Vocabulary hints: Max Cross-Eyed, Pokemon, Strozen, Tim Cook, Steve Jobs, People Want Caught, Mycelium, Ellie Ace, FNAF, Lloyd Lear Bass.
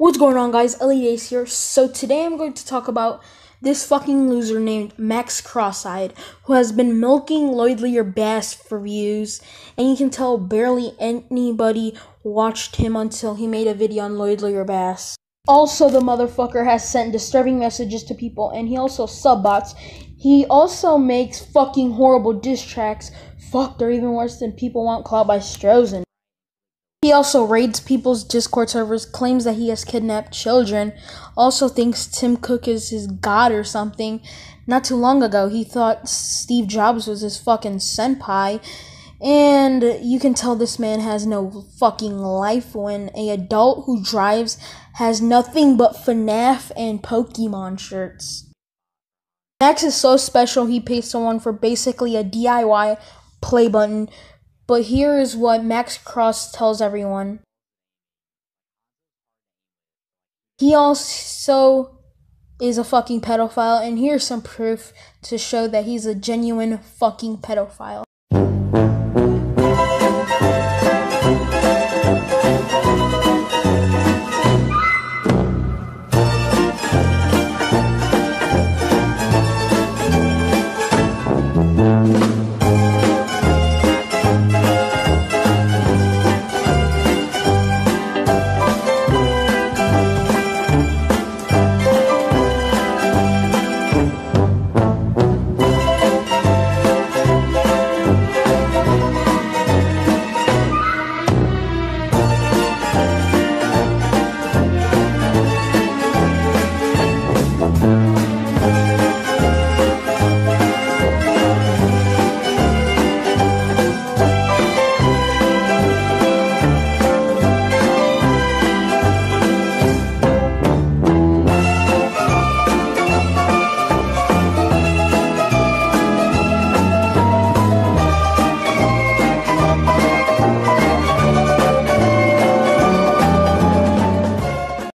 What's going on, guys? Ellie Ace here. So today I'm going to talk about this fucking loser named Max Cross-Eyed, who has been milking Lloyd Lear Bass for views, and you can tell barely anybody watched him until he made a video on Lloyd Lear Bass. Also, the motherfucker has sent disturbing messages to people, and he also subbots. He also makes fucking horrible diss tracks. Fuck, they're even worse than People Want Caught by Strozen. He also raids people's Discord servers, claims that he has kidnapped children, also thinks Tim Cook is his god or something. Not too long ago, he thought Steve Jobs was his fucking senpai. And you can tell this man has no fucking life when an adult who drives has nothing but FNAF and Pokemon shirts. Max is so special, he pays someone for basically a DIY play button. But here is what Max Cross tells everyone. He also is a fucking pedophile, and here's some proof to show that he's a genuine fucking pedophile.